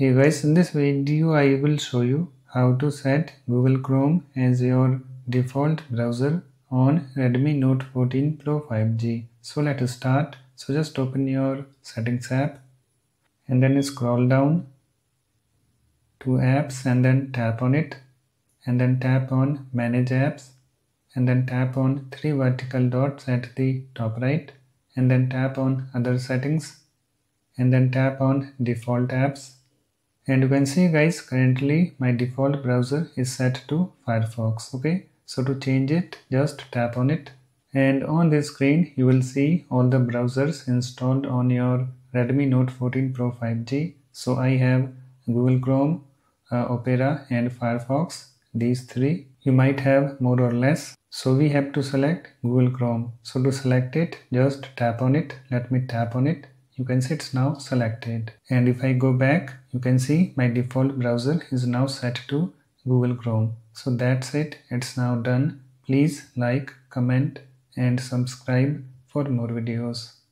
Hey guys, in this video I will show you how to set Google Chrome as your default browser on Redmi Note 14 Pro 5G. So let's start. So just open your settings app and then scroll down to apps and then tap on it and then tap on manage apps and then tap on three vertical dots at the top right and then tap on other settings and then tap on default apps. And you can see guys, currently my default browser is set to Firefox. Okay, so to change it just tap on it, and on this screen you will see all the browsers installed on your Redmi Note 14 Pro 5G. So I have Google Chrome, Opera and Firefox, these three. You might have more or less. So we have to select Google Chrome. So to select it just tap on it. Let me tap on it. You can see it's now selected, and if I go back you can see my default browser is now set to Google Chrome. So that's it, it's now done. Please like, comment and subscribe for more videos.